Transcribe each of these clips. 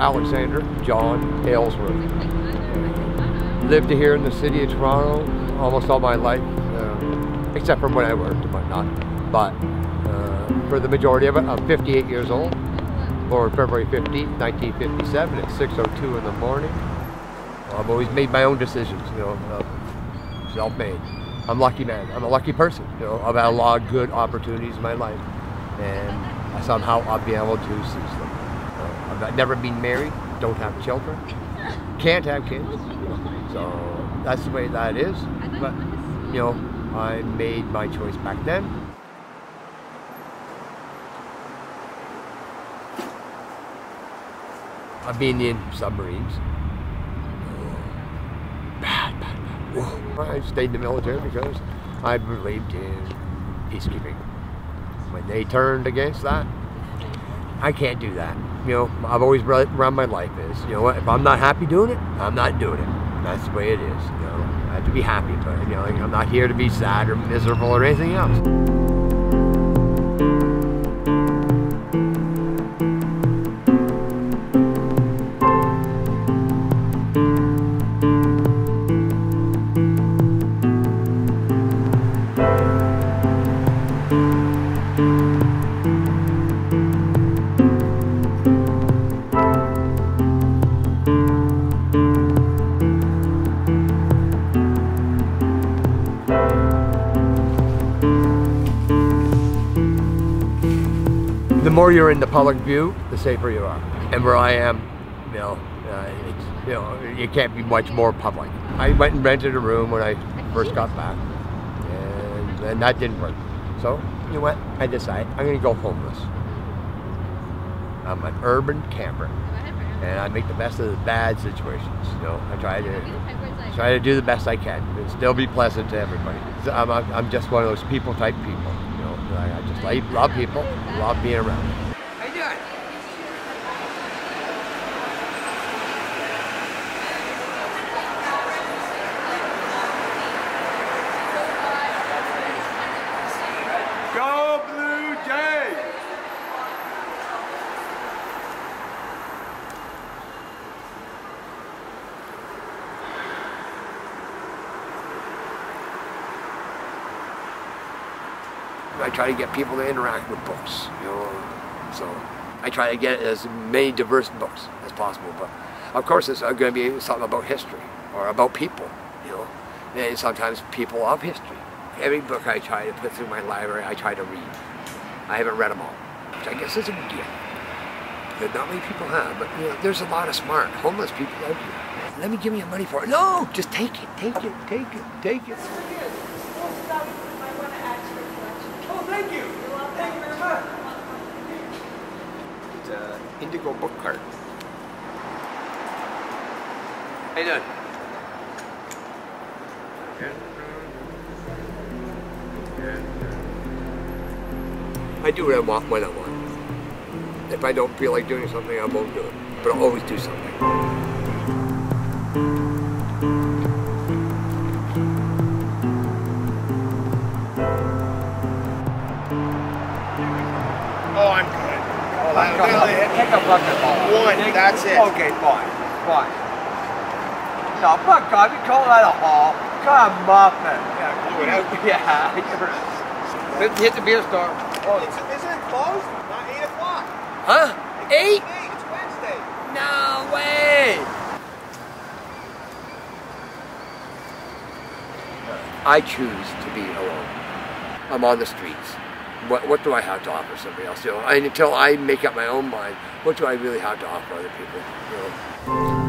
Alexander John Aylesworth. Lived here in the city of Toronto almost all my life, except for when I worked and whatnot. But for the majority of it, I'm 58 years old, born February 15th, 1957 at 6:02 in the morning. I've always made my own decisions, you know, self-made. I'm a lucky man. I'm a lucky person. You know, I've had a lot of good opportunities in my life, and somehow I'll be able to seize them. I've never been married, don't have children, can't have kids. So that's the way that is. But, you know, I made my choice back then. I've been in submarines. I stayed in the military because I believed in peacekeeping. When they turned against that, I can't do that. You know, I've always run my life is, you know what, if I'm not happy doing it, I'm not doing it. That's the way it is, you know. I have to be happy, but, you know, like, I'm not here to be sad or miserable or anything else. The more you're in the public view, the safer you are. And where I am, you know, it's, you know, you can't be much more public. I went and rented a room when I first got back, and that didn't work. So, you know what? I decided I'm going to go homeless. I'm an urban camper, and I make the best of the bad situations. You know, I try to do the best I can and still be pleasant to everybody. So I'm just one of those people type people. I just love people, love being around. How you doing? Go Blue Jays! I try to get people to interact with books, you know, so I try to get as many diverse books as possible. But of course, it's going to be something about history or about people, you know, and sometimes people of history. Every book I try to put through my library, I try to read. I haven't read them all, which I guess is a gift that not many people have. But you know, there's a lot of smart homeless people out here. Let me give you money for it. No, just take it, take it, take it, take it. Thank you. Thank you very much. It's an indigo book cart. How you doing? Good. I do what I want when I want. If I don't feel like doing something, I won't do it. But I'll always do something. Oh, I'm good. Oh, pick a bucket ball. One, that's it. Okay, fine, fine. No, fuck off, you call that a haul. God, muffin. Yeah, blew it out. Yeah, you're right. Hit the beer store. Oh, isn't it closed? Not 8 o'clock. Huh? It's 8? It's Wednesday. No way. I choose to be alone. I'm on the streets. What do I have to offer somebody else? You know, until I make up my own mind, what do I really have to offer other people? You know.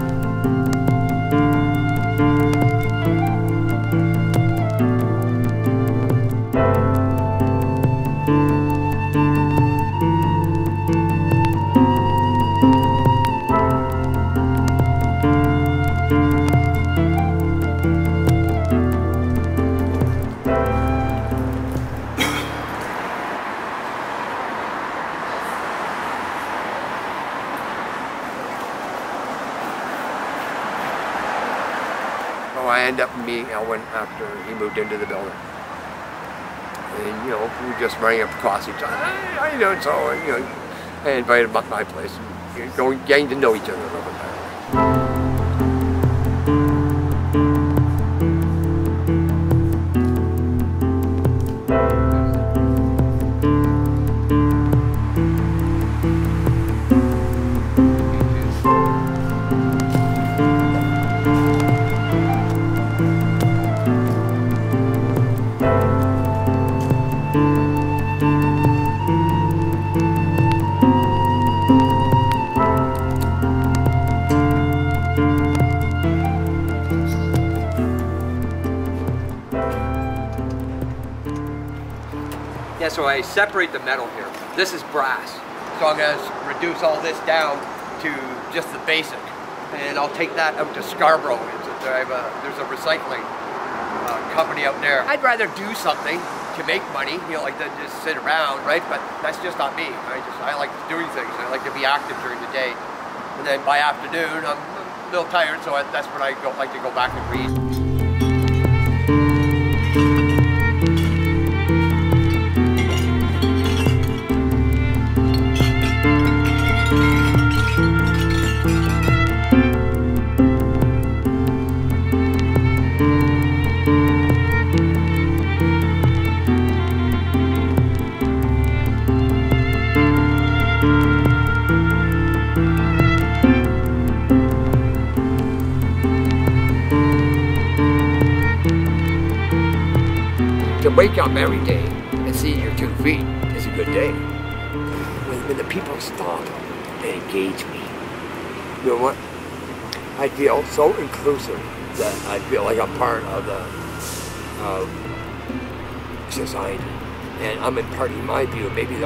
I end up meeting Elwin after he moved into the building. And, you know, we were just running across each other. How you doing? So, you know, I invited him up to my place. going getting to know each other a little bit better. Yeah, so I separate the metal here. This is brass. So I'm gonna reduce all this down to just the basic. And I'll take that out to Scarborough. There's a recycling company out there. I'd rather do something to make money, you know, like that, just sit around, right? But that's just not me. I like doing things. I like to be active during the day. And then by afternoon, I'm a little tired, so that's when I like to go back and read. To wake up every day and see your 2 feet is a good day. When the people stop and engage me, you know what? I feel so inclusive that I feel like I'm part of the society, and I'm imparting my view. Maybe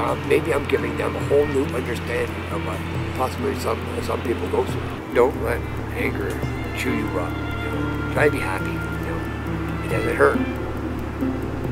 I'm giving them a whole new understanding of what possibly some people go through. Don't let anger chew you up. You know? Try to be happy. You know? It doesn't hurt.